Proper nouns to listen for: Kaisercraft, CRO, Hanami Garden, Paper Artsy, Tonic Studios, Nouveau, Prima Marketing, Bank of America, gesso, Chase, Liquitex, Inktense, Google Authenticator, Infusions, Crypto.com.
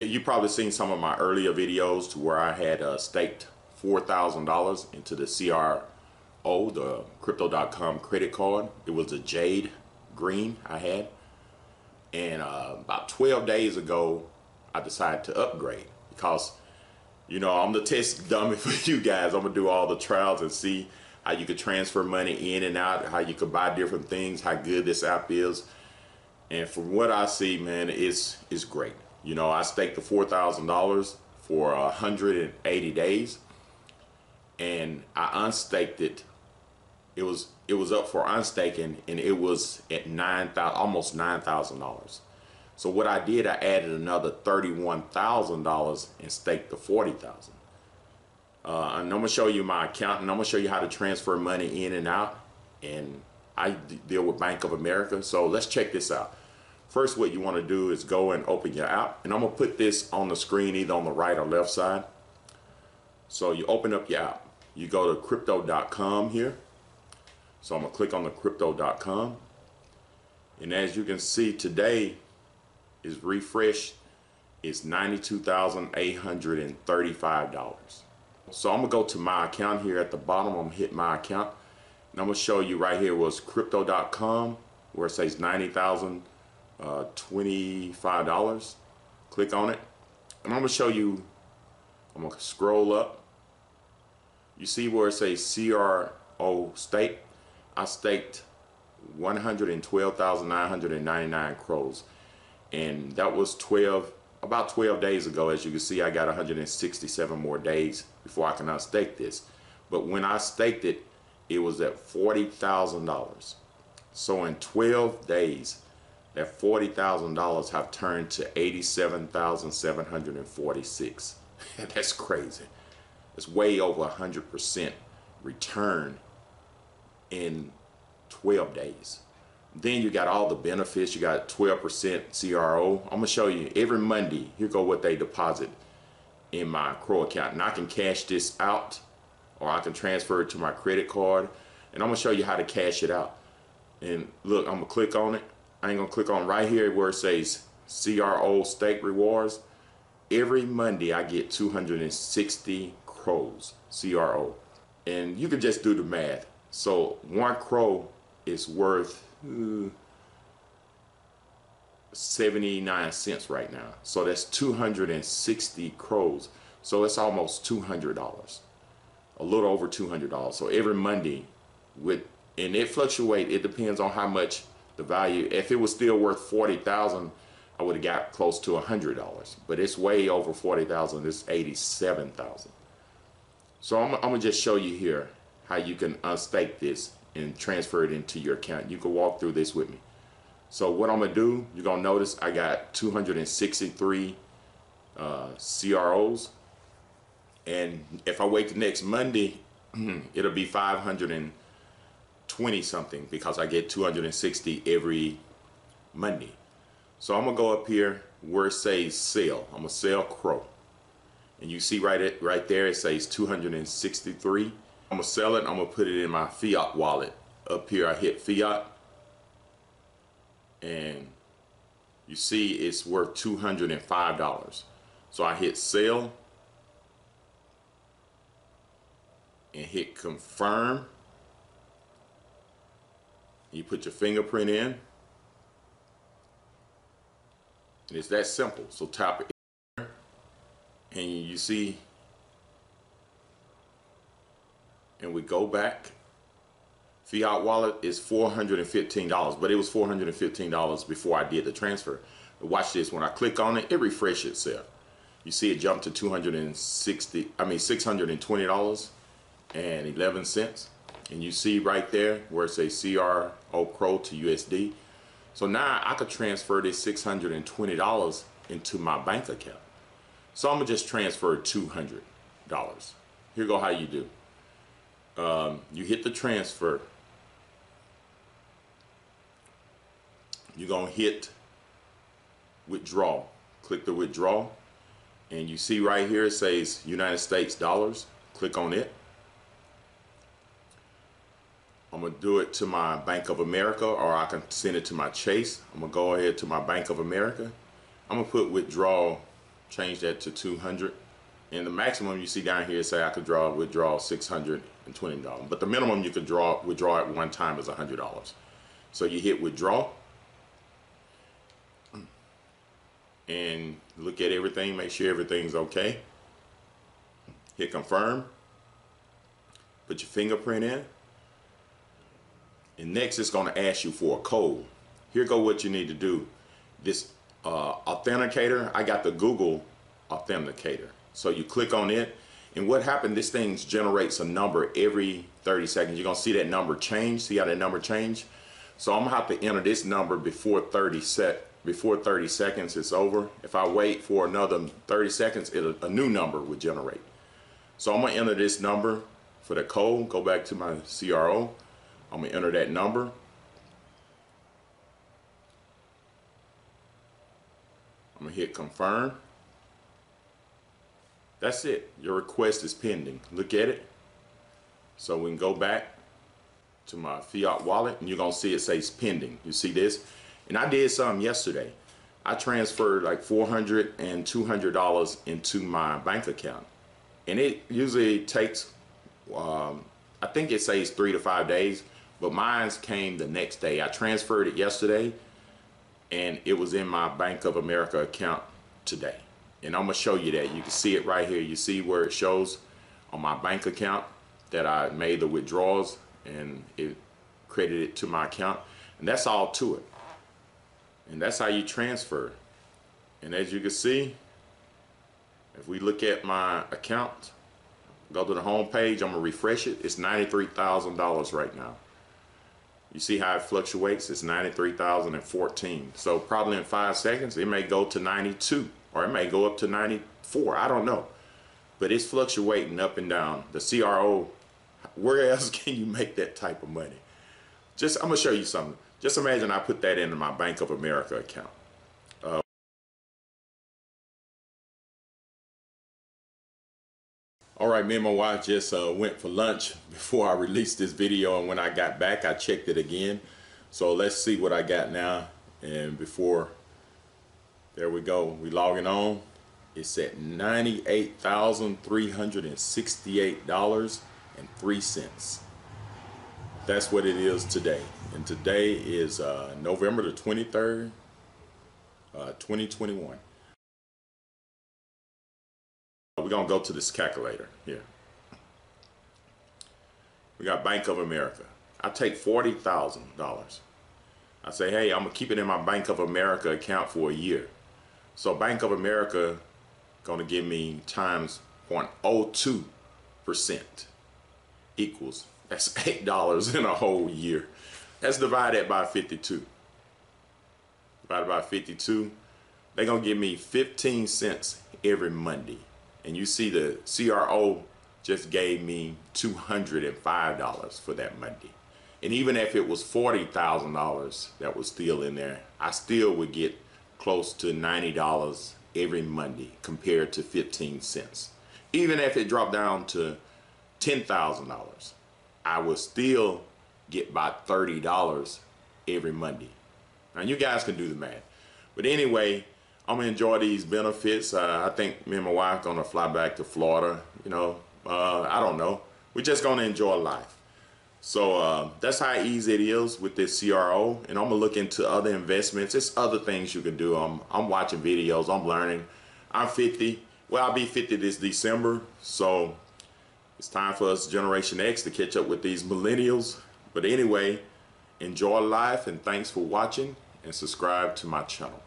You've probably seen some of my earlier videos to where I had staked $4,000 into the CRO, the Crypto.com credit card. It was a jade green I had. And about 12 days ago, I decided to upgrade because, you know, I'm the test dummy for you guys. I'm going to do all the trials and see how you could transfer money in and out, how you could buy different things, how good this app is. And from what I see, man, it's great. You know, I staked the $4,000 for 180 days, and I unstaked it. It was up for unstaking, and it was at almost $9,000. So what I did, I added another $31,000 and staked the $40,000. And I'm gonna show you my account, and I'm gonna show you how to transfer money in and out. And I deal with Bank of America, so let's check this out. First, what you want to do is go and open your app, and I'm going to put this on the screen either on the right or left side. So you open up your app. You go to Crypto.com here. So I'm going to click on the Crypto.com. And as you can see, today is refreshed. It's $92,835. So I'm going to go to my account here at the bottom. I'm going to hit my account. And I'm going to show you right here was Crypto.com where it says $25. Click on it, and I'm gonna show you. I'm gonna scroll up. You see where it says CRO stake. I staked 112,999 CROs, and that was about 12 days ago. As you can see, I got 167 more days before I can unstake this. But when I staked it, it was at $40,000. So in 12 days, that $40,000 have turned to $87,746. That's crazy. It's way over 100% return in 12 days. Then you got all the benefits. You got 12% CRO. I'm gonna show you every Monday. Here go what they deposit in my CRO account, and I can cash this out, or I can transfer it to my credit card. And I'm gonna show you how to cash it out. And look, I'm gonna click on it. I'm gonna click on right here where it says CRO stake rewards. Every Monday I get 260 CROs, CRO, and you can just do the math. So one CRO is worth 79 cents right now. So that's 260 CROs. So it's almost $200, a little over $200. So every Monday, and it fluctuates. It depends on how much the value. If it was still worth 40,000, I would have got close to $100, but it's way over 40,000. It's 87,000. So I'm gonna just show you here how you can unstake this and transfer it into your account. You can walk through this with me. So what I'm gonna do, you're gonna notice I got 263 CROs, and if I wait the next Monday, it'll be 520 something because I get 260 every Monday. So I'm gonna go up here where it says sell. I'm gonna sell CRO, and you see right there it says 263. I'm gonna sell it. I'm gonna put it in my fiat wallet. Up here I hit fiat, and you see it's worth $205. So I hit sell and hit confirm. You put your fingerprint in, and it's that simple. So tap it here, and you see, and we go back. Fiat wallet is $415, but it was $415 before I did the transfer. But watch this, when I click on it, it refreshes itself. You see it jumped to $620.11. And you see right there where it says CRO CRO to USD. So now I could transfer this $620 into my bank account. So I'm gonna just transfer $200. Here go how you do. You hit the transfer. You're gonna hit withdraw. Click the withdraw, and you see right here it says United States dollars. Click on it. I'm gonna do it to my Bank of America, or I can send it to my Chase. I'm gonna go ahead to my Bank of America. I'm gonna put withdrawal change that to 200. And the maximum you see down here, say I could draw, withdraw $620, but the minimum you could draw, withdraw at one time is $100. So you hit withdraw and look at everything, make sure everything's okay. Hit confirm, put your fingerprint in, and next it's going to ask you for a code. Here go what you need to do. This authenticator, I got the Google Authenticator. So you click on it, and what happened, this thing generates a number every 30 seconds. You're gonna see that number change. See how that number changed? So I'm gonna have to enter this number before 30 seconds is over. If I wait for another 30 seconds, a new number would generate. So I'm gonna enter this number for the code. Go back to my CRO. I'm gonna enter that number. I'm gonna hit confirm. That's it. Your request is pending. Look at it. So we can go back to my fiat wallet, and you're going to see it says pending. You see this? And I did something yesterday. I transferred like $400 and $200 into my bank account. And it usually takes, I think it says 3 to 5 days, but mine's came the next day. I transferred it yesterday, and it was in my Bank of America account today. And I'm going to show you that. You can see it right here. You see where it shows on my bank account that I made the withdrawals, and it credited it to my account. And that's all to it. And that's how you transfer. And as you can see, if we look at my account, go to the home page, I'm going to refresh it. It's $93,000 right now. You see how it fluctuates? It's $93,014. So probably in 5 seconds, it may go to 92. Or it may go up to 94, I don't know. But it's fluctuating up and down. The CRO, where else can you make that type of money? Just, I'm gonna show you something. Just imagine I put that into my Bank of America account. All right, me and my wife just went for lunch before I released this video, and when I got back, I checked it again. So let's see what I got now and before. There we go, we logging on. It's at $98,368.03. That's what it is today. And today is November the 23rd, 2021. We're gonna go to this calculator here. We got Bank of America. I take $40,000. I say, hey, I'm gonna keep it in my Bank of America account for a year. So Bank of America gonna give me times 0.02% equals, that's $8 in a whole year. That's divided by 52. Divided by 52, they're gonna give me 15 cents every Monday. And you see the CRO just gave me $205 for that Monday. And even if it was $40,000 that was still in there, I still would get close to $90 every Monday compared to 15 cents. Even if it dropped down to $10,000, I would still get by $30 every Monday. Now you guys can do the math. But anyway, I'm gonna enjoy these benefits. I think me and my wife gonna fly back to Florida. You know, I don't know. We're just gonna enjoy life. So that's how easy it is with this CRO, and I'm gonna look into other investments. It's other things you can do. I'm watching videos, I'm learning. I'm 50. Well, I'll be 50 this December, so it's time for us Generation X to catch up with these millennials. But anyway, enjoy life, and thanks for watching, and subscribe to my channel.